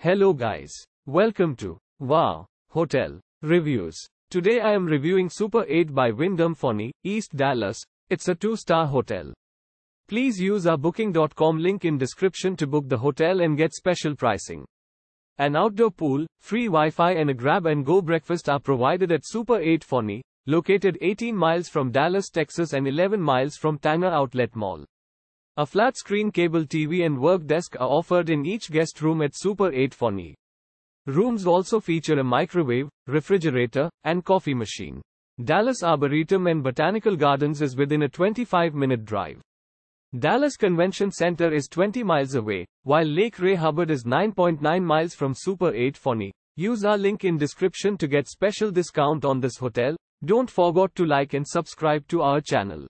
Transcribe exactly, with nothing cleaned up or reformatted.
Hello guys. Welcome to Wow Hotel Reviews. Today I am reviewing Super eight by Wyndham Forney, East Dallas. It's a two-star hotel. Please use our booking dot com link in description to book the hotel and get special pricing. An outdoor pool, free Wi-Fi and a grab-and-go breakfast are provided at Super eight Forney, located eighteen miles from Dallas, Texas and eleven miles from Tanger Outlet Mall. A flat-screen cable T V and work desk are offered in each guest room at Super eight Forney. Rooms also feature a microwave, refrigerator, and coffee machine. Dallas Arboretum and Botanical Gardens is within a twenty-five minute drive. Dallas Convention Center is twenty miles away, while Lake Ray Hubbard is nine point nine miles from Super eight Forney. Use our link in description to get special discount on this hotel. Don't forget to like and subscribe to our channel.